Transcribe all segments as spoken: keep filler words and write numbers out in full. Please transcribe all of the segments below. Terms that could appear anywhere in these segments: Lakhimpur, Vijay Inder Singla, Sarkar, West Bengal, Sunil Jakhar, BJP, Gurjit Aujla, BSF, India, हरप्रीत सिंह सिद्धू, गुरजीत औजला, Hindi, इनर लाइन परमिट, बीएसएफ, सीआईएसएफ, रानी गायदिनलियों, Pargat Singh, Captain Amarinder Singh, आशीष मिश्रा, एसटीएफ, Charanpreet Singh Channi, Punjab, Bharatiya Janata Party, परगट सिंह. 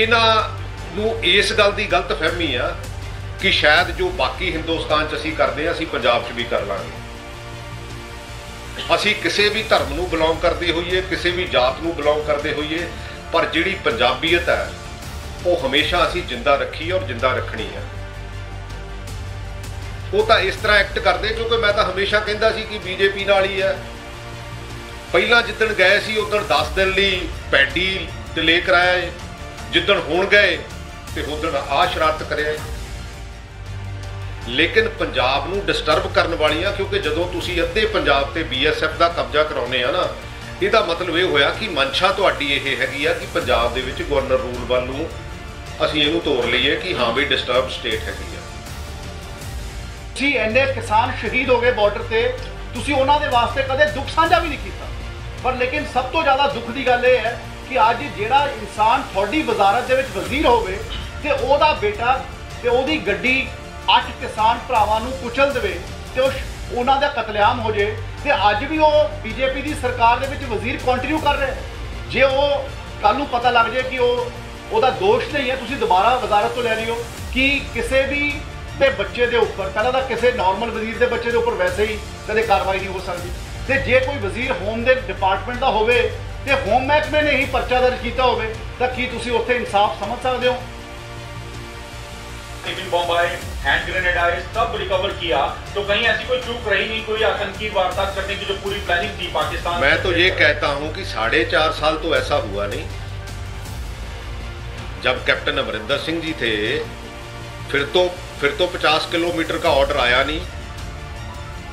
इन्हां नूं इस गल की गलत फहमी आ कि शायद जो बाकी हिंदुस्तान च असीं करदे आं असीं पंजाब च भी कर लांगे। असीं किसी भी धर्म नूं बिलोंग करदे होईए, किसी भी जात नूं बिलोंग करदे होईए, पर जिहड़ी पंजाबीयत है वह हमेशा असीं जिंदा रखी और जिंदा रखनी है। वो तो इस तरह एक्ट करते क्योंकि मैं तो हमेशा कहता सी कि बीजेपी नाल ही है। पहला जिद्दन गए सी उदन दस दिन लई पैडी ते ले कर आए, जिद्दन हुण गए तो उदन आ शरारत करे। लेकिन पंजाब नूं डिस्टर्ब करन वालियां, क्योंकि जदों तुसीं अद्धे पंजाब ते बीएसएफ दा कब्जा कराउने आ ना, इहदा मतलब यह होया कि मंशा तुहाडी इह हैगी आ कि पंजाब दे विच गवर्नर रूल वालों असीं इहनूं तोड़ लईए कि हाँ भी डिस्टर्ब स्टेट हैगी आ। जी इन्ने किसान शहीद हो गए बॉर्डर से, तुसीं उन्हां दे वास्ते कदे दुख सांझा भी नहीं कीता, पर लेकिन सब तो ज़्यादा दुख की गल यह है कि अज जिहड़ा इंसान थोड़ी वजारत दे विच वजीर होवे ते ओहदा बेटा ते ओहदी गड्डी अठ किसान भरावां नूं कुचल देवे ते उन्हां दा कतलेआम हो जाए, तो अज भी वह बीजेपी की सरकार दे विच वजीर कंटीन्यू कर रहे हैं। जे वह कल नूं पता लग जाए कि वह ओहदा दोष नहीं है, तुसीं दोबारा वजारत तो लै लिओ कि किसी भी ते बच्चे के उपर पहला तो किसी नॉर्मल वजीर के बच्चे के उपर वैसे ही कभी कार्रवाई नहीं हो सकती। तो जे कोई वजीर होम के डिपार्टमेंट का होवे ते होम महकमे ने ही परचा दर्ज किया होवे तो की तुसीं उत्थे इंसाफ समझ सकते हो? टीवी बॉम्ब आए, हैंड ग्रेनेड आए, सब रिकवर किया, तो कहीं ऐसी कोई चूक रही नहीं, कोई आतंकी वारदात करने की जो पूरी प्लानिंग थी पाकिस्तान। मैं तो ये कहता हूँ कि साढ़े चार साल तो ऐसा हुआ नहीं। जब कैप्टन अमरिंदर सिंह जी थे फिर तो फिर तो पचास किलोमीटर का ऑर्डर आया नहीं।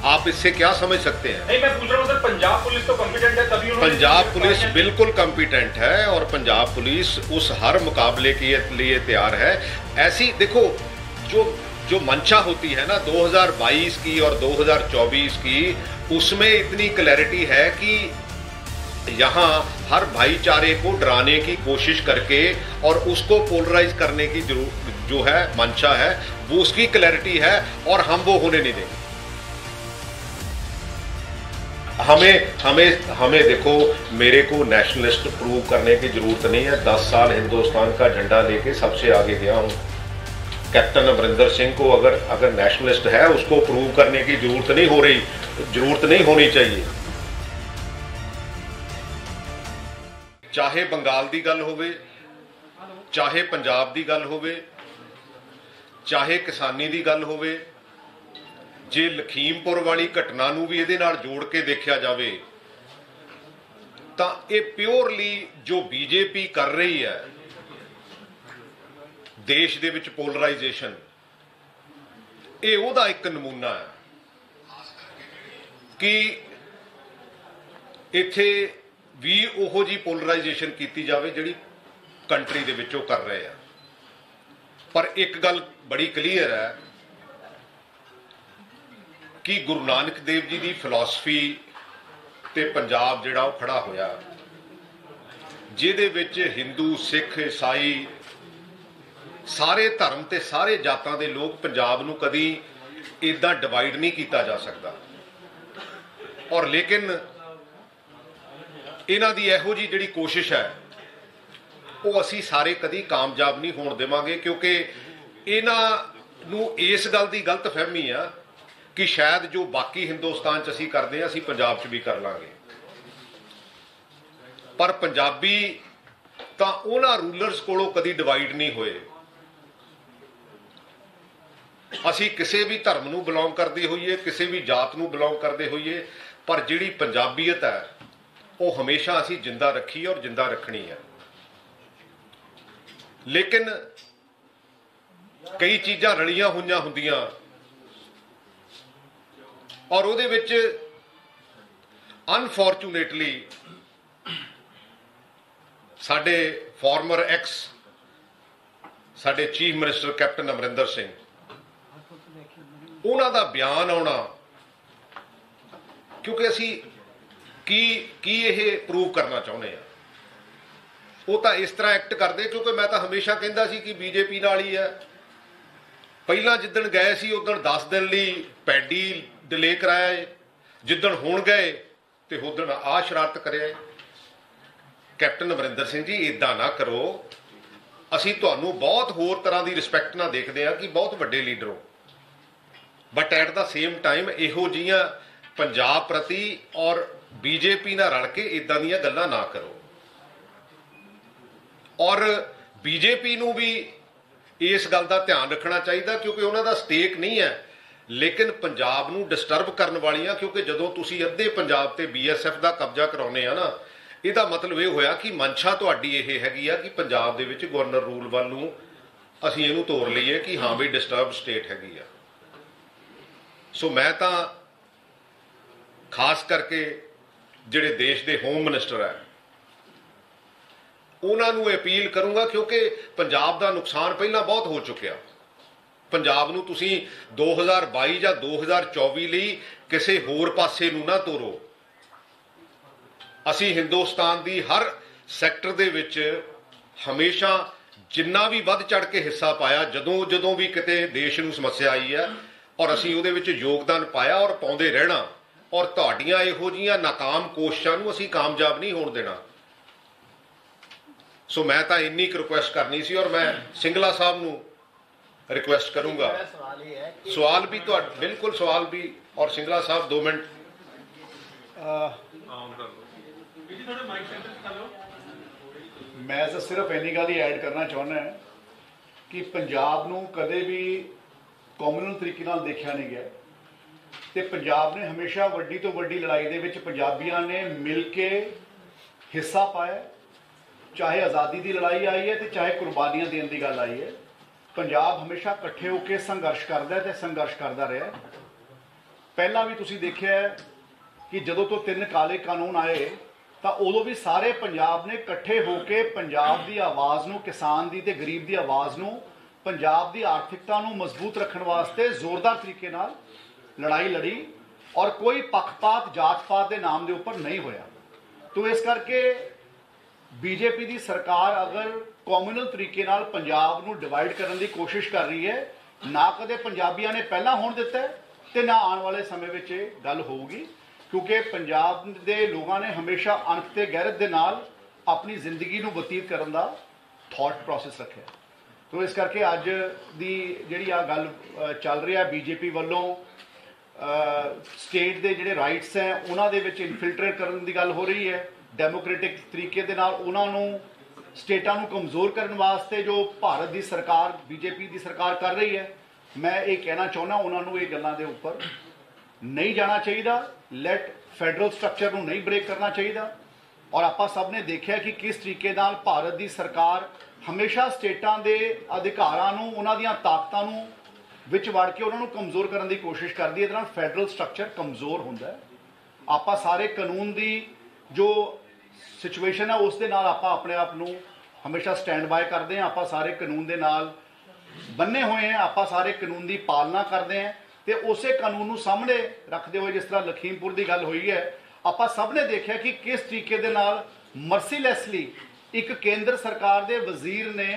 आप इससे क्या समझ सकते हैं? नहीं, मैं पूछ रहा हूं सर, पंजाब पुलिस तो कॉम्पिटेंट है तभी उन्होंने। पंजाब पुलिस बिल्कुल कॉम्पिटेंट है और पंजाब पुलिस उस हर मुकाबले के लिए तैयार है। ऐसी देखो जो जो मंशा होती है ना दो हज़ार बाईस की और दो हज़ार चौबीस की, उसमें इतनी क्लैरिटी है कि यहाँ हर भाईचारे को डराने की कोशिश करके और उसको पोलराइज करने की जरूर जो है मंशा है, वो उसकी क्लैरिटी है और हम वो होने नहीं देंगे। हमें हमें हमें देखो, मेरे को नेशनलिस्ट प्रूव करने की जरूरत नहीं है। दस साल हिंदुस्तान का झंडा लेके सबसे आगे गया हूँ। कैप्टन अमरिंदर सिंह को अगर अगर नेशनलिस्ट है उसको प्रूव करने की जरूरत नहीं हो रही जरूरत नहीं होनी चाहिए। चाहे बंगाल की गल होवे, चाहे पंजाब की गल होवे, चाहे किसानी की गल होवे, जे लखीमपुर वाली घटना नूं भी इहदे नाल जोड़ के देखा जाए तो ये प्योरली जो बीजेपी कर रही है देश दे विच पोलराइजेशन, ये उहदा एक नमूना है कि इत्थे भी उहो जी पोलराइजेशन की जाए जिहड़ी कंट्री दे विच कर रहे हैं। पर एक गल बड़ी क्लीयर है कि गुरु नानक देव जी की फिलोसफी ते पंजाब जिहड़ा ओह खड़ा होया, जिहदे विच हिंदू, सिख, ईसाई सारे धर्म ते सारे जातां दे लोग पंजाब नूं कदी इदां डिवाइड नहीं किया जा सकता। और लेकिन इन्हां दी इहो जी जिहड़ी कोशिश है वो असी सारे कभी कामयाब नहीं होण देवांगे, क्योंकि इन्हां नूं इस गल की गलत फहमी आ कि शायद जो बाकी हिंदुस्तान च असी करदे आं असी पंजाब च भी कर लांगे। पर पंजाबी तां उन्हां रूलर्स कोलों कभी डिवाइड नहीं होए। असी किसी भी धर्म नूं बिलोंग करदे होईए, किसी भी जात नूं बिलोंग करदे होईए, पर जिहड़ी पंजाबीयत है वो हमेशा असी जिंदा रखी और जिंदा रखनी है। लेकिन कई चीज़ां रलियां हुईयां हुंदियां और उहदे विच अनफॉर्चुनेटली साडे फॉर्मर एक्स साडे chief minister captain Amarinder Singh उन्हां दा बयान आउणा, क्योंकि असीं की की इह प्रूव करना चाहुंदे आ। वो तो इस तरह एक्ट करते क्योंकि मैं तो हमेशा कहता सी कि बीजेपी नाल ही है। पहला जिद्दन गए सी उदन दस दिन लई पैडी ले कर आए, जिद्दन हुण गए तो उदन आ शरारत करे। कैप्टन अमरिंदर सिंह जी इदां ना करो, ਅਸੀਂ ਤੁਹਾਨੂੰ ਬਹੁਤ ਹੋਰ ਤਰ੍ਹਾਂ ਦੀ ਰਿਸਪੈਕਟ ਨਾਲ ਦੇਖਦੇ ਆ ਕਿ ਬਹੁਤ ਵੱਡੇ ਲੀਡਰ ਹੋ, but at the same time ਇਹੋ ਜਿਹੀਆਂ ਪੰਜਾਬ ਪ੍ਰਤੀ ਔਰ ਬੀਜੇਪੀ ਨਾਲ ਰਲ ਕੇ ਇਦਾਂ ਦੀਆਂ ਗੱਲਾਂ ਨਾ ਕਰੋ। ਔਰ ਬੀਜੇਪੀ ਨੂੰ ਵੀ ਇਸ ਗੱਲ ਦਾ ਧਿਆਨ ਰੱਖਣਾ ਚਾਹੀਦਾ ਕਿਉਂਕਿ ਉਹਨਾਂ ਦਾ ਸਟੇਕ ਨਹੀਂ ਹੈ, ਲੇਕਿਨ ਪੰਜਾਬ ਨੂੰ ਡਿਸਟਰਬ ਕਰਨ ਵਾਲੀਆਂ, ਕਿਉਂਕਿ ਜਦੋਂ ਤੁਸੀਂ ਅੱਧੇ ਪੰਜਾਬ ਤੇ ਬੀਐਸਐਫ ਦਾ ਕਬਜ਼ਾ ਕਰਾਉਨੇ ਆ ਨਾ, ਇਹਦਾ ਮਤਲਬ ਇਹ ਹੋਇਆ ਕਿ ਮਨਸ਼ਾ ਤੁਹਾਡੀ ਇਹ ਹੈਗੀ ਆ ਕਿ ਪੰਜਾਬ ਦੇ ਵਿੱਚ ਗਵਰਨਰ ਰੂਲ ਵੱਲ ਨੂੰ ਅਸੀਂ ਇਹਨੂੰ ਤੋੜ ਲਈਏ ਕਿ ਹਾਂ ਵੀ ਡਿਸਟਰਬ ਸਟੇਟ ਹੈਗੀ ਆ। ਸੋ ਮੈਂ ਤਾਂ ਖਾਸ ਕਰਕੇ ਜਿਹੜੇ ਦੇਸ਼ ਦੇ ਹੋਮ ਮਿਨਿਸਟਰ ਹੈ ਉਹਨਾਂ ਨੂੰ ਅਪੀਲ ਕਰੂੰਗਾ ਕਿਉਂਕਿ ਪੰਜਾਬ ਦਾ ਨੁਕਸਾਨ ਪਹਿਲਾਂ ਬਹੁਤ ਹੋ ਚੁੱਕਿਆ। ਪੰਜਾਬ ਨੂੰ ਤੁਸੀਂ ਦੋ ਹਜ਼ਾਰ ਬਾਈ ਜਾਂ ਦੋ ਹਜ਼ਾਰ ਚੌਵੀ ਲਈ ਕਿਸੇ ਹੋਰ ਪਾਸੇ ਨੂੰ ਨਾ ਤੋਰੋ। ਅਸੀਂ ਹਿੰਦੁਸਤਾਨ ਦੀ ਹਰ ਸੈਕਟਰ ਦੇ ਵਿੱਚ ਹਮੇਸ਼ਾ ਜਿੰਨਾ ਵੀ ਵੱਧ ਚੜ ਕੇ ਹਿੱਸਾ ਪਾਇਆ, ਜਦੋਂ ਜਦੋਂ ਵੀ ਕਿਤੇ ਦੇਸ਼ ਨੂੰ ਸਮੱਸਿਆ ਆਈ ਹੈ ਔਰ ਅਸੀਂ ਉਹਦੇ ਵਿੱਚ ਯੋਗਦਾਨ ਪਾਇਆ ਔਰ ਪਾਉਂਦੇ ਰਹਿਣਾ। ਔਰ ਤੁਹਾਡੀਆਂ ਇਹੋ ਜਿਹੀਆਂ ਨਾਕਾਮ ਕੋਸ਼ਿਸ਼ਾਂ ਨੂੰ ਅਸੀਂ ਕਾਮਯਾਬ ਨਹੀਂ ਹੋਣ ਦੇਣਾ। ਸੋ ਮੈਂ ਤਾਂ ਇੰਨੀ ਕੁ ਰਿਕੁਐਸਟ ਕਰਨੀ ਸੀ ਔਰ ਮੈਂ ਸਿੰਗਲਾ ਸਾਹਿਬ ਨੂੰ रिक्वेस्ट करूंगा। सवाल भी तो बिल्कुल सवाल भी और सिंगला साहब दो मिनट मैं तो सिर्फ इन्नी गल ही ऐड करना चाहना है कि पंजाब नूं कदे भी कॉम्युनल तरीके नाल देखा नहीं गया ते पंजाब ने हमेशा वड्डी तो वड्डी लड़ाई दे विच पंजाबियां ने मिल के हिस्सा पाया, चाहे आज़ादी की लड़ाई आई है तो चाहे कुर्बानियां देने की गल आई है। पंजाब हमेशा इकट्ठे होकर संघर्ष करता है तो संघर्ष करता रहा है। पहला भी तुसी देखिया कि जदों तो तीन काले कानून आए तो उदों भी सारे पंजाब ने इकट्ठे होकर पंजाब की आवाज़ नूं, किसान की तो गरीब की आवाज़ नूं, पंजाब की आर्थिकता नूं मजबूत रखने वास्ते जोरदार तरीके नाल लड़ाई लड़ी और कोई पक्षपात जात पात के नाम के उपर नहीं होया। तो इस करके बीजेपी की सरकार अगर कॉम्यूनल तरीके नाल पंजाब नूं डिवाइड करने की कोशिश कर रही है, ना कदे पंजाबियां ने पहला होण दिता है तो ना आने वाले समय में ये गल होगी क्योंकि पंजाब के लोगों ने हमेशा अंत ते गैरत दे नाल अपनी जिंदगी नूं बतीत करन दा थॉट प्रोसेस रखिया। तो इस करके अज दी जिहड़ी आ गल चल रही है बीजेपी वालों स्टेट के जिहड़े राइट्स हैं उन्हां दे विच इनफिल्ट्रेट करन दी गल हो रही है, डेमोक्रेटिक तरीके दे नाल उन्हां नूं स्टेटा नूं कमज़ोर करने वास्ते जो भारत की सरकार बीजेपी की सरकार कर रही है। मैं ये कहना चाहना उन्होंने ये गलों के उपर नहीं जाना चाहिए, लैट फैडरल स्ट्रक्चर को नहीं ब्रेक करना चाहिए। और आप सब ने देखा कि किस तरीके नाल भारत की सरकार हमेशा स्टेटा के अधिकारों नूं उन्हां दीआं ताकतां नूं विच वड़ के उन्होंने कमज़ोर करने की कोशिश करती है। इहदे नाल फैडरल स्ट्रक्चर कमज़ोर हुंदा है। आप सारे कानून की जो सिचुएशन है उसके नाल आपां अपने आप नूं हमेशा स्टैंड बाय करते हैं। आपां सारे कानून के नाल बन्ने हुए हैं, आपां सारे कानून की पालना करते हैं तो उस कानून नूं सामने रखते हुए जिस तरह लखीमपुर की गल हुई है, आपां सब ने देखा कि किस तरीके के नाल मर्सीलैसली एक केंद्र सरकार के वजीर ने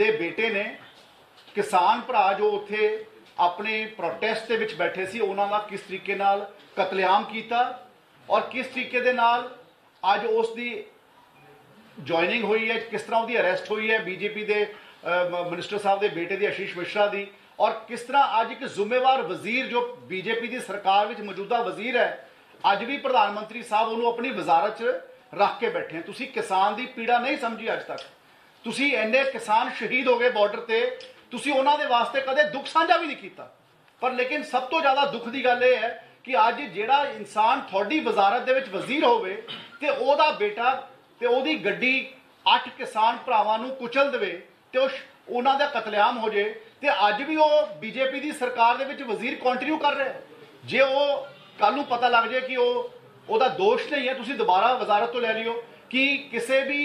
दे बेटे ने किसान भरा जो उत्थे अपने प्रोटेस्ट के बैठे सी उन्हां दा किस तरीके नाल कतलेआम किया और किस तरीके के नाल आज उसकी ज्वाइनिंग हुई है, किस तरह उसकी अरेस्ट हुई है बीजेपी के मिनिस्टर साहब के बेटे की आशीष मिश्रा की, और किस तरह आज एक जिम्मेवार वजीर जो बीजेपी की सरकार में मौजूदा वजीर है अज भी प्रधानमंत्री साहब उन्होंने अपनी वजारत रख के बैठे हैं। तुसी किसान की पीड़ा नहीं समझी अज तक, तुसी इन्ने किसान शहीद हो गए बॉर्डर से, तुसी उन्होंने वास्ते कदे दुख साझा भी नहीं किया। पर लेकिन सब तो ज़्यादा दुख की गल यह है कि अज जिहड़ा इंसान थोड़ी वजारत दे विच वजीर होवे ते ओदा बेटा ते ओदी गड्डी अठ किसान भरावां नूं कुचल देवे ते उहनां दा कतलेआम हो जाए ते अज भी वो बीजेपी की सरकार दे विच वजीर कंटिन्यू कर रहा है। जे वो कल नूं पता लग जाए कि वो ओदा दोष नहीं है, तुसीं दोबारा वजारत तो लै लिओ कि किसी भी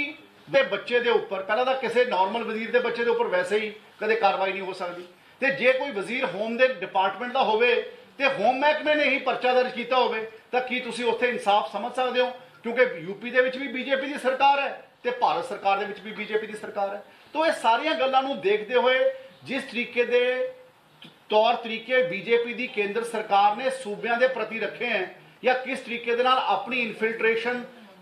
दे बच्चे दे उपर पहलां तां किसी नॉर्मल वजीर दे बच्चे दे उपर वैसे ही कदे कार्रवाई नहीं हो सकदी ते जे कोई वजीर होम दे डिपार्टमेंट दा होवे ते होम महकमे ने ही परचा दर्ज किया होवे तां की तुसीं उत्थे इंसाफ समझ सकदे हो क्योंकि यूपी के भी बीजेपी की सरकार है तो भारत सरकार के भी बीजेपी की सरकार है। तो ये सारिया गलों देखते हुए जिस तरीके के तौर तरीके बीजेपी की केंद्र सरकार ने सूबों के प्रति रखे हैं या किस तरीके के नाल अपनी इनफिल्ट्रेशन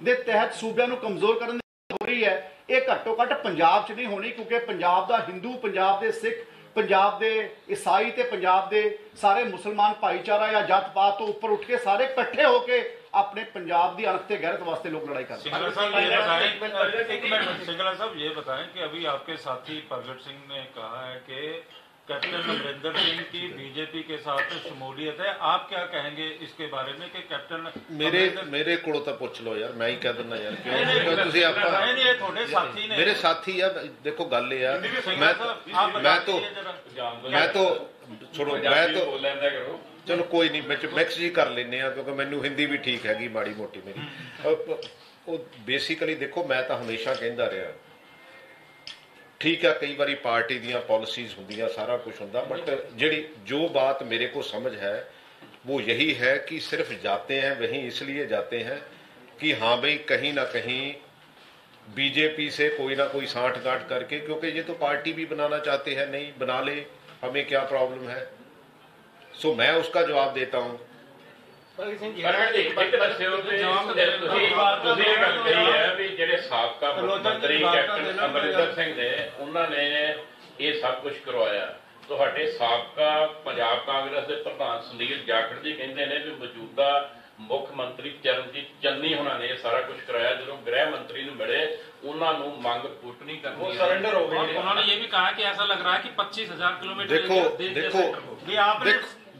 के तहत सूबों को कमजोर करने हो रही है, ये घट्टो घट्ट पंजाब च नहीं होनी, क्योंकि पंजाब का हिंदू, पंजाब के सिख, पंजाब के ईसाई ते पंजाब के सारे मुसलमान भाईचारा या जात पात तो उपर उठ के सारे इकट्ठे होके अपने पंजाब की अनख ते गैरत वास्ते लोग लड़ाई करते हैं। सिंगला साहब ये बताएं, एक मिनट सिंगला साहब ये बताएं कि अभी आपके साथी परगट सिंह ने कहा है कि कैप्टन अमरिंदर सिंह की बीजेपी के साथ शमूलियत है, आप क्या कहेंगे इसके बारे में कि कैप्टन मेरे मेरे को तो पूछ लो यार, मैं ही कह दिना यार क्यों मेरे साथी यार। देखो गल ये मैं मैं तो मैं तो छोड़ो मैं तो चलो कोई नहीं मिक्स जी कर लेने क्योंकि मैनू हिंदी भी ठीक हैगी माड़ी मोटी मेरी। बेसिकली देखो मैं तो हमेशा कहता रहा ठीक है कई बारी पार्टी दी पॉलिसीज होंदियां सारा कुछ होंदा, बट जिहड़ी जो बात मेरे को समझ है वो यही है कि सिर्फ जाते हैं वहीं इसलिए जाते हैं कि हाँ भाई कहीं ना कहीं बीजेपी से कोई ना कोई साठ गांठ करके, क्योंकि ये तो पार्टी भी बनाना चाहते हैं, नहीं बना ले हमें क्या प्रॉब्लम है। सो मैं उसका जवाब देता हूँ। मौजूदा मुख्यमंत्री चरणजीत चन्नी होना ने सारा कुछ कराया, जो गृह मंत्री मिले उन्होंने मंग पूरी करनी, सरेंडर हो गए। उन्होंने ये भी कहा कि ऐसा लग रहा है कि पच्चीस हजार किलोमीटर।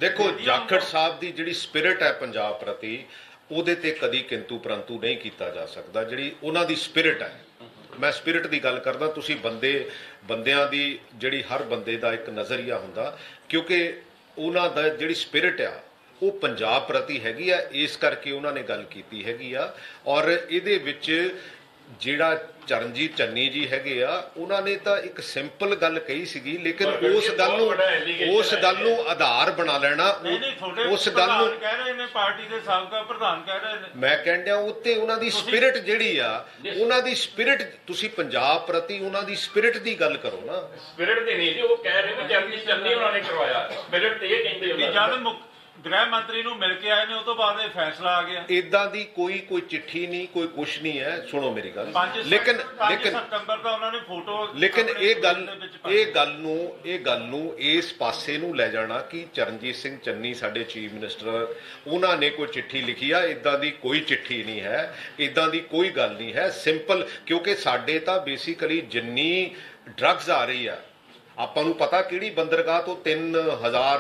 देखो जाखड़ साहब की जिहड़ी स्पिरिट है पंजाब प्रति उहदे ते कदी किंतु परंतु नहीं किया जा सकता, जिहड़ी उन्हां दी स्पिरिट है। मैं स्पिरिट की गल करदा, तुसीं बंदे बंदियां दी जिहड़ी हर बंदे दा एक नज़रिया हुंदा, क्योंकि उन्हां दा जिहड़ी स्पिरिट आ वो पंजाब प्रति हैगी आ, इस करके उन्हां ने गल कीती हैगी आ। और इहदे विच जिहड़ा चरणजीत चन्नी जी हैगे आ उन्हां ने तां इक सिंपल गल कही सीगी, लेकिन उस गल नूं उस गल नूं आधार बना लेना, उस गल नूं कह रहे ने पार्टी दे साबका प्रधान कह रहे ने, मैं कहंदा उत्ते उन्हां दी स्पिरिट जिहड़ी आ, उन्हां दी स्पिरिट तुसीं पंजाब प्रति उन्हां दी स्पिरिट दी गल करो ना। स्पिरिट दी नहीं जी, वो कह रहे ने चरणजीत चन्नी उन्हां ने करवाया, स्पिरिट ते ये कहंदे कि जद गृह मंत्री नूं मिल के आए ने उस तो बाद फैसला आ गया। इदां दी कोई कोई चिट्ठी नहीं, कोई कुछ नहीं है। सुनो मेरी गल, लेकिन लेकिन सितंबर दा उन्होंने फोटो, लेकिन ये गल ये गल नूं ये गल नूं इस पासे नूं ले जाना कि चरणजीत सिंह चन्नी साडे चीफ मिनिस्टर उन्हां ने कोई चिट्ठी लिखी आ, इदां दी कोई चिट्ठी नहीं है, इदां दी कोई गल नहीं है। सिंपल क्योंकि साडे तां बेसिकली जिन्नी ड्रग्स आ रही है आपां नूं पता किहड़ी बंदरगाह तो तीन हज़ार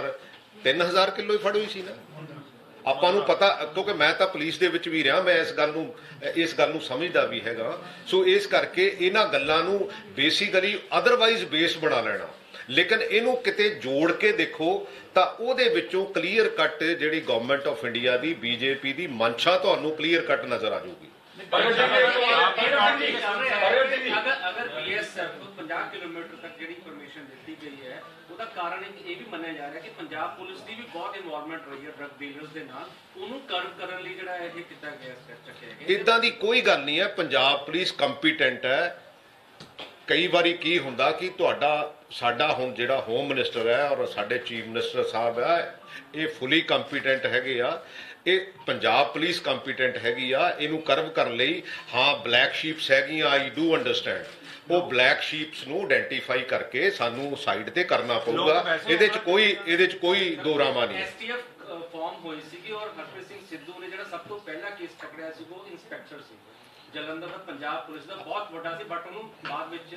तीन हज़ार किलो ही फड़ हुई सी ना, आपां नूं पता, क्योंकि मैं तो पुलिस दे विच भी रहा, मैं इस गल नूं इस गल नूं समझदा भी हैगा। सो इस करके इन्हां गल्लां नूं बेसिकली अदरवाइज बेस बना लेना, लेकिन इहनूं किते जोड़ के देखो तां उहदे विचों क्लीयर कट जिहड़ी गवर्नमेंट ऑफ इंडिया की बीजेपी की मंशा तुहानूं क्लीयर कट नज़र आ जाऊगी। अगर बीएसएफ को पचास किलोमीटर तक जिहड़ी परमिशन दी गई है उसका कारण ये भी मन्निया जा रहा है कि पंजाब पुलिस की भी बहुत इन्वॉल्वमेंट रही है ड्रग डीलर्स के नाल, उन्होंने कर्व करने लिए जिहड़ा यह किया गया है। इदां दी कोई गल नहीं है, पंजाब पुलिस कंपीटेंट है। कई बारी की हुंदा कि तुहाडा साडा हुण जिहड़ा होम मिनिस्टर है और साडे चीफ मिनिस्टर साहब है ये फुली कंपीटेंट हैगे आ, ये पंजाब पुलिस कंपीटेंट हैगी आ इनू कर्व करने लई। हाँ ब्लैक शीप्स हैगियां, आई डू अंडरस्टैंड, वो ब्लैक शीप्स नू आइडेंटिफाई करके सानू साइड ते करना पऊगा, इहदे च कोई इहदे च कोई दो रामा नहीं। एसटीएफ फॉर्म होई सीगी और हरप्रीत सिंह सिद्धू ने जिहड़ा सब तो पहला केस पकड़िया सी वो इंस्पैक्टर सी ਜਲੰਧਰ ਦਾ ਪੰਜਾਬ ਪੁਲਿਸ ਦਾ ਬਹੁਤ ਵੱਡਾ ਸੀ, ਬਟ ਉਹਨੂੰ ਬਾਅਦ ਵਿੱਚ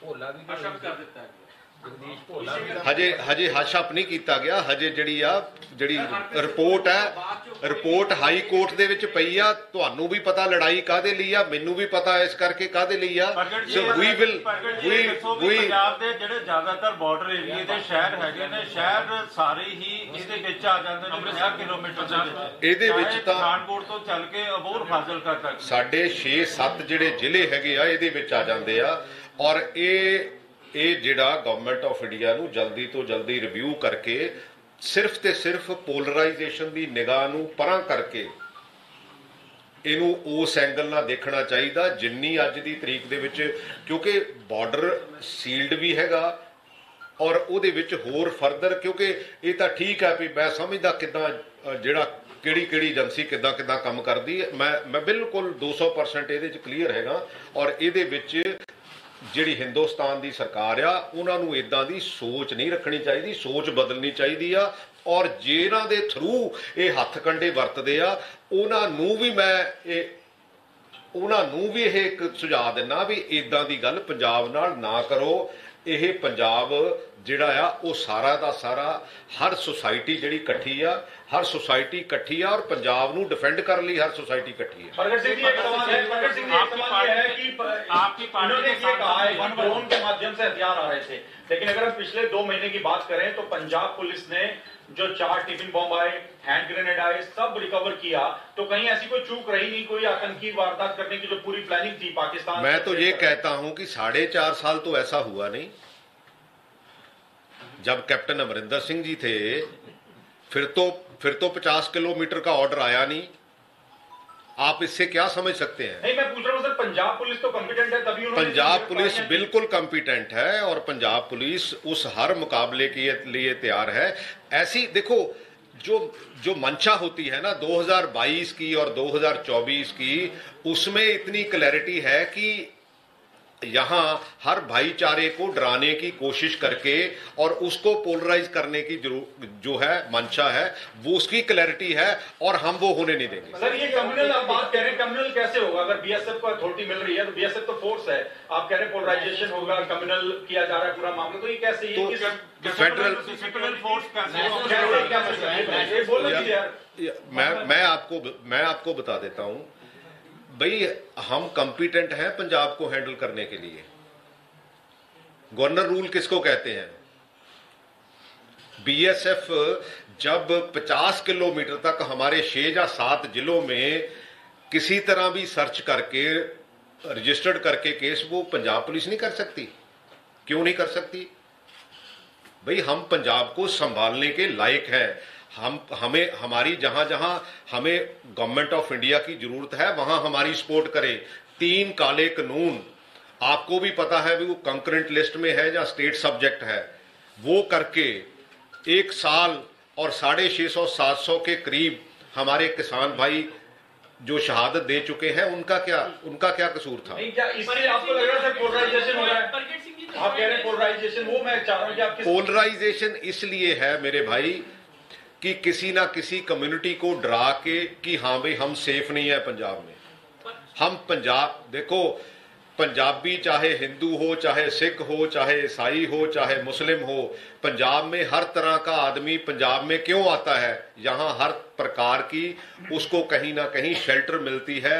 ਭੋਲਾ ਵੀ ਹਸ਼ਪ ਕਰ ਦਿੱਤਾ ਗਿਆ। ਜਗਦੀਸ਼ ਭੋਲਾ ਹਜੇ ਹਜੇ ਹਸ਼ਪ ਨਹੀਂ ਕੀਤਾ ਗਿਆ, ਹਜੇ ਜਿਹੜੀ ਆ ਜਿਹੜੀ ਰਿਪੋਰਟ ਹੈ ਰਿਪੋਰਟ ਹਾਈ ਕੋਰਟ ਦੇ ਵਿੱਚ ਪਈ ਆ। ਤੁਹਾਨੂੰ ਵੀ ਪਤਾ ਲੜਾਈ ਕਾਹਦੇ ਲਈ ਆ, ਮੈਨੂੰ ਵੀ ਪਤਾ ਇਸ ਕਰਕੇ ਕਾਹਦੇ ਲਈ ਆ। ਵੀ ਵਿਲ ਵੀ ਵੀ ਪੰਜਾਬ ਦੇ ਜਿਹੜੇ ਜ਼ਿਆਦਾਤਰ ਬਾਰਡਰ ਏਰੀਏ ਦੇ ਸ਼ਹਿਰ ਹੈਗੇ ਨੇ, ਸ਼ਹਿਰ ਸਾਰੇ ਹੀ ਇਹਦੇ ਵਿੱਚ ਆ ਜਾਂਦੇ ਨੇ। ਪੰਜਾਹ ਕਿਲੋਮੀਟਰ ਦਾ ਇਹਦੇ ਵਿੱਚ ਤਾਂ ਪਠਾਨਕੋਟ ਤੋਂ ਚੱਲ ਕੇ ਅਬੋਹਰ ਫਾਜ਼ਿਲਕਾ ਤੱਕ ਸਾਡੇ छे सत्त ਜਿਹੜੇ ਜ਼ਿਲ੍ਹੇ ਹੈਗੇ ਆ ਇਹਦੇ ਵਿੱਚ ਆ ਜਾਂਦੇ ਆ। ਔਰ ਇਹ ਇਹ ਜਿਹੜਾ ਗਵਰਨਮੈਂਟ ਆਫ ਇੰਡੀਆ ਨੂੰ ਜਲਦੀ ਤੋਂ ਜਲਦੀ ਰਿਵਿਊ ਕਰਕੇ ਸਿਰਫ ਤੇ ਸਿਰਫ ਪੋਲਰਾਈਜੇਸ਼ਨ ਦੀ ਨਿਗਾਹ ਨੂੰ ਪਰਾਂ ਕਰਕੇ ਇਹਨੂੰ ਉਸ ਐਂਗਲ ਨਾਲ ਦੇਖਣਾ ਚਾਹੀਦਾ ਜਿੰਨੀ ਅੱਜ ਦੀ ਤਰੀਕ ਦੇ ਵਿੱਚ, ਕਿਉਂਕਿ ਬਾਰਡਰ ਸੀਲਡ ਵੀ ਹੈਗਾ ਔਰ ਉਹਦੇ ਵਿੱਚ ਹੋਰ ਫਰਦਰ, ਕਿਉਂਕਿ ਇਹ ਤਾਂ ਠੀਕ ਹੈ ਵੀ ਮੈਂ ਸਮਝਦਾ ਕਿੱਦਾਂ ਜਿਹੜਾ ਕਿਹੜੀ ਕਿਹੜੀ ਏਜੰਸੀ ਕਿੱਦਾਂ ਕਿੱਦਾਂ ਕੰਮ ਕਰਦੀ ਹੈ, ਮੈਂ ਮੈਂ ਬਿਲਕੁਲ ਦੋ ਸੌ ਪਰਸੈਂਟ ਇਹਦੇ 'ਚ ਕਲੀਅਰ ਹੈਗਾ। ਔਰ ਇਹਦੇ ਵਿੱਚ जिहड़ी हिंदुस्तान की सरकार आ उन्होंने इदां की सोच नहीं रखनी चाहिए, सोच बदलनी चाहिए आ। और जिन्हां दे थ्रू ये हथ कंडे वरतदे आ उन्होंने भी मैं ये उन्होंने भी यह एक सुझाव दिना भी इदां की गल पंजाब नाल ना करो। यह पंजाब जिहड़ा आ वो सारा का सारा हर सोसाइटी जिहड़ी इकट्ठी आ, हर सोसाइटी इकट्ठी आ और पंजाब नूं डिफेंड कर ली हर सोसाइटी इकट्ठी है। प्रगट सिंह जी एक सवाल है, प्रगट सिंह जी आपकी पार्टी है कि आपकी पार्टी ने ये कहा है वन ड्रोन के माध्यम से हथियार आ रहे थे, लेकिन अगर हम पिछले दो महीने की बात करें तो पंजाब पुलिस ने जो चार टिफिन बॉम्ब आए, हैंड ग्रेनेड आए, सब रिकवर किया, तो कहीं ऐसी कोई चूक रही नहीं, कोई आतंकी वारदात करने की जो पूरी प्लानिंग थी पाकिस्तान। मैं तो ये कहता हूं कि साढ़े चार साल तो ऐसा हुआ नहीं। जब कैप्टन अमरिंदर सिंह जी थे फिर तो फिर तो पचास किलोमीटर का ऑर्डर आया नहीं। आप इससे क्या समझ सकते हैं? नहीं, मैं पूछ रहा हूं सर, पंजाब पुलिस तो कॉम्पिटेंट है, तभी उन्होंने पंजाब पुलिस बिल्कुल कॉम्पिटेंट है और पंजाब पुलिस उस हर मुकाबले के लिए तैयार है। ऐसी देखो जो जो मंशा होती है ना दो हज़ार बाईस की और दो हज़ार चौबीस की, उसमें इतनी क्लैरिटी है कि यहाँ हर भाईचारे को डराने की कोशिश करके और उसको पोलराइज करने की जो जो है मंशा है वो उसकी क्लैरिटी है और हम वो होने नहीं देंगे। सर ये कम्युनल आप बात कह रहे हैं, कम्युनल कैसे होगा? अगर बीएसएफ को अथॉरिटी मिल रही है तो बीएसएफ तो फोर्स है, आप कह रहे हैं पोलराइजेशन होगा, कम्युनल किया जा रहा है पूरा मामला, तो ये कैसे तो ये फेडरल फेडरल फोर्स कैसे? मैं मैं आपको मैं आपको बता देता हूँ भाई, हम कंपिटेंट हैं पंजाब को हैंडल करने के लिए। गवर्नर रूल किसको कहते हैं? बीएसएफ जब पचास किलोमीटर तक हमारे छह या सात जिलों में किसी तरह भी सर्च करके रजिस्टर्ड करके केस वो पंजाब पुलिस नहीं कर सकती। क्यों नहीं कर सकती भाई? हम पंजाब को संभालने के लायक हैं। हम हमें हमारी जहां जहां हमें गवर्नमेंट ऑफ इंडिया की जरूरत है वहां हमारी सपोर्ट करें। तीन काले कानून आपको भी पता है भी वो कंकरेंट लिस्ट में है या स्टेट सब्जेक्ट है, वो करके एक साल और साढ़े छः सौ सात सौ के करीब हमारे किसान भाई जो शहादत दे चुके हैं, उनका क्या उनका क्या कसूर था? आपको लग रहा था पोलराइजेशन हो रहा है, आप कह रहे हैं पोलराइजेशन, वो मैं चाह रहा हूँ। पोलराइजेशन इसलिए है मेरे भाई कि किसी ना किसी कम्युनिटी को डरा के कि हाँ भाई हम सेफ नहीं है पंजाब में। हम पंजाब देखो, पंजाबी चाहे हिंदू हो, चाहे सिख हो, चाहे ईसाई हो, चाहे मुस्लिम हो, पंजाब में हर तरह का आदमी पंजाब में क्यों आता है? यहाँ हर प्रकार की उसको कहीं ना कहीं शेल्टर मिलती है,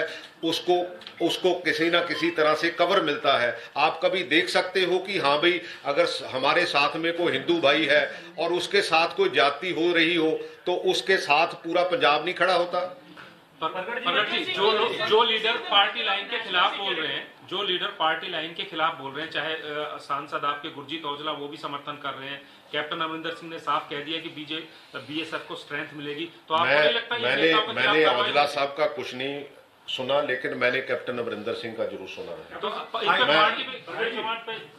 उसको उसको किसी ना किसी तरह से कवर मिलता है। आप कभी देख सकते हो कि हाँ भाई अगर हमारे साथ में कोई हिंदू भाई है और उसके साथ कोई जाति हो रही हो तो उसके साथ पूरा पंजाब नहीं खड़ा होता। जो जो लीडर पार्टी लाइन के खिलाफ बोल रहे हैं जो लीडर पार्टी लाइन के खिलाफ बोल रहे हैं चाहे सांसद आपके गुरजीत औजला वो भी समर्थन कर रहे हैं, कैप्टन अमरिंदर सिंह ने साफ कह दिया कि बीजे बीएसएफ को स्ट्रेंथ मिलेगी, तो आपको नहीं लगता? मैंने मैंने औजला साहब का कुछ नहीं सुना, लेकिन मैंने कैप्टन अमरिंदर सिंह का जरूर सुना है। तो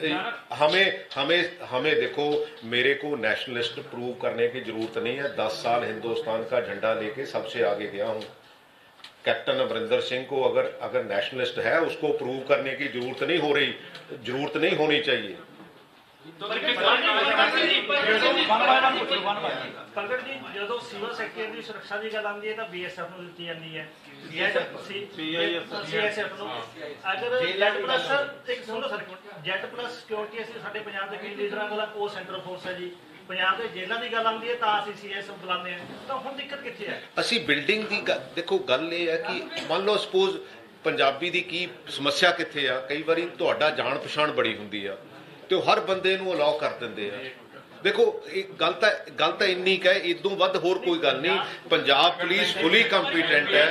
मैं, हमें हमें हमें देखो, मेरे को नेशनलिस्ट प्रूव करने की जरूरत नहीं है। दस साल हिंदुस्तान का झंडा लेके सबसे आगे गया हूँ। कैप्टन अमरिंदर सिंह को अगर अगर नेशनलिस्ट है उसको प्रूव करने की जरूरत नहीं हो रही जरूरत नहीं होनी चाहिए। ਪ੍ਰਗਟ ਜੀ ਜਦੋਂ ਸਿਵਲ ਸੈਕਟਰੀ ਦੀ ਸੁਰੱਖਿਆ ਦੀ ਗੱਲ ਆਉਂਦੀ ਹੈ ਤਾਂ ਬੀਐਸਐਫ ਨੂੰ ਦਿੱਤੀ ਜਾਂਦੀ ਹੈ, ਸੀਆਈਐਸਐਫ ਨੂੰ। ਅਗਰ ਜੈਟ ਪਲੱਸ ਇੱਕ ਸੁਣੋ ਸਰ, ਜੈਟ ਪਲੱਸ ਸਿਕਿਉਰਿਟੀ ਅਸੀਂ ਸਾਡੇ ਪੰਜਾਬ ਦੇ ਕਈ ਲੀਡਰਾਂ ਕੋਲ ਉਹ ਸੈਂਟਰ ਫੋਰਸ ਹੈ ਜੀ। ਪੰਜਾਬ ਦੇ ਜੇਲ੍ਹਾਂ ਦੀ ਗੱਲ ਆਉਂਦੀ ਹੈ ਤਾਂ ਅਸੀਂ ਸੀਆਈਐਸਐਫ ਬੁਲਾਉਂਦੇ ਹਾਂ, ਤਾਂ ਹੁਣ ਦਿੱਕਤ ਕਿੱਥੇ ਹੈ? ਅਸੀਂ ਬਿਲਡਿੰਗ ਦੀ ਦੇਖੋ ਗੱਲ ਇਹ ਹੈ ਕਿ ਮੰਨ ਲਓ ਸਪੋਜ਼ ਪੰਜਾਬੀ ਦੀ ਕੀ ਸਮੱਸਿਆ ਕਿੱਥੇ ਆ, ਕਈ ਵਾਰੀ ਤੁਹਾਡਾ ਜਾਣ ਪਛਾਣ ਬੜੀ ਹੁੰਦੀ ਆ ਤੇ ਹਰ ਬੰਦੇ ਨੂੰ ਅਲਾਓ ਕਰ ਦਿੰਦੇ ਆ। देखो गल गल तो इन्नी क है, इदों वध होर कोई गल नहीं। पंजाब पुलिस फुली कंपीटेंट है।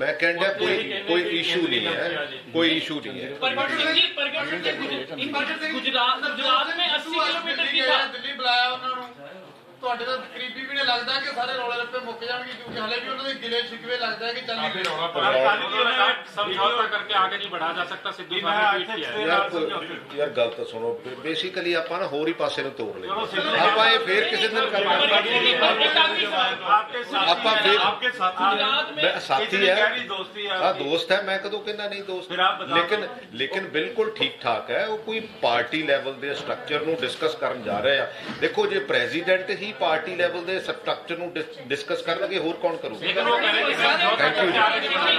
मैं कहना कोई कोई इशू नहीं है, कोई इशू नहीं है। लगता है कि सारे रौले रप्पे मुक्क जाएंगे क्योंकि हाले भी उन्होंने गिले शिकवे लगता है कि चल समझौता करके आगे नहीं बढ़ा जा सकता। सिद्धू साहब ने ट्वीट किया है। यार यार गल तो सुनो, बेसिकली ਆਪਾਂ ਨਾ ਹੋਰ ਹੀ ਪਾਸੇ ਨੂੰ ਤੋੜ ਲਿਆ। ਆਪਾਂ ਇਹ ਫੇਰ ਕਿਸੇ ਦਿਨ ਕਰਾਂਗੇ। ਆਪਾਂ ਫੇਰ आपके साथी साथी है, दोस्त है, मैं कदों कहना नहीं दोस्त, लेकिन लेकिन बिल्कुल ठीक ठाक है। वो कोई पार्टी लैवल के स्ट्रक्चर को डिस्कस कर जा रहे हैं। देखो जो प्रेजिडेंट ही पार्टी लैवल के स्ट्रक्चर को डिस्कस कर लगे, होर कौन करूगा। Thank you.